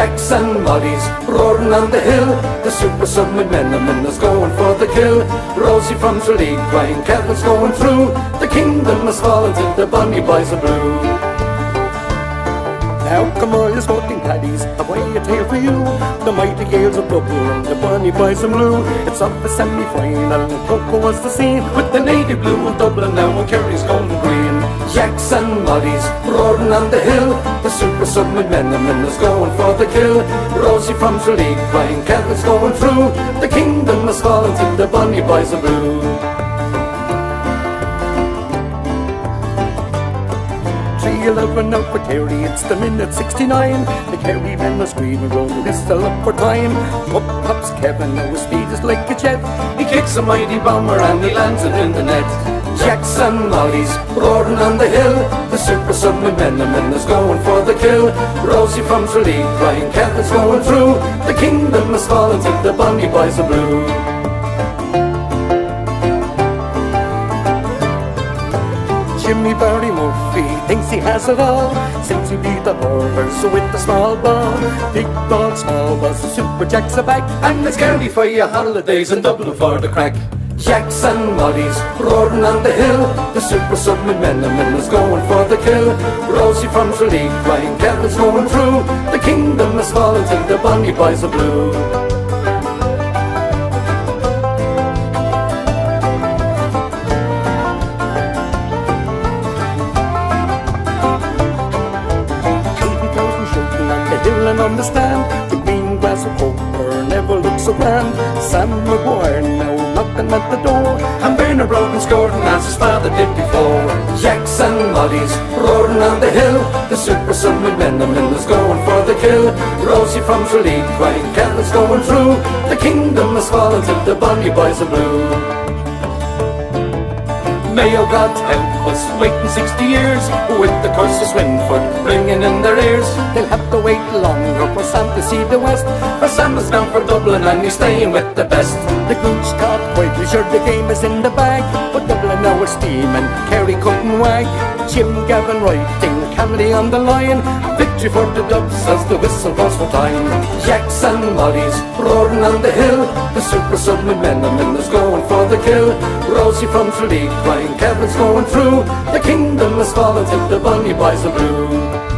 Jacks and Mollys roaring on the hill. The super son McManamon is going for the kill. Rosie from Tralee crying, Kevin's going through. The kingdom has fallen to the bunny boys are blue. Now come all your smoking paddies, I've way a tale for you. The mighty gales of purple and the bunny boys in blue. It's up for semi-final, Cocoa was the scene. With the navy blue in Dublin now and Kerry's golden green. Jacks and Mollys roaring on the hill. The super son McManamon is going for the kill. Rosie from Tralee crying, Kevin's going through. The kingdom has fallen to the bunny boys in blue. Eleven out for Kerry, it's the minute 69. The Kerry men are screaming, rolling whistle up for time. Up pops Kevin, now his speed is like a jet. He kicks a mighty bomber and he lands it in the net. Jacks and Mollys roaring on the hill. The super son McManamon is going for the kill. Rosie from Tralee crying, Kevin's going through. The kingdom has fallen to the bunny boys are blue. Jimmy Barry Murphy thinks he has it all, since he beat the hurlers with a small ball. Big ball, small balls, super Jacks are back, and it's Kerry for your holidays and Dublin for the crack. Jacks and Mollys roaring on the hill. The super son McManamon is going for the kill. Rosie from Tralee crying, Kevin's going through. The kingdom is fallen and the bunny boys are blue. Understand the green grass of Coker never looks so grand. Sam McGuire now knocking at the door, and Bernard Brogan scored as his father did before. Jacks and Mollys roaring on the hill. The super son McManamon is going for the kill. Rosie from Tralee crying, Kevin's going through. The kingdom has fallen till the bunny boys are blue. Mayo GAA help us waiting 60 years, with the curse of Swinford ringing in their ears. They'll have to wait longer for Sam to see the West, for Sam is down for Dublin and he's staying with the best. The goose caught quietly, sure the game is in the bag, but Dublin now is steaming, Kerry couldn't wag. Jim Gavin writing, Canley on the line, victory for the Dubs as the whistle goes for time. Jacks and Mollys roaring on the hill. The super son McManamon is going for the kill. Rosie from Tralee crying, Kevin's going through. The kingdom has fallen till the bunny boys are blue.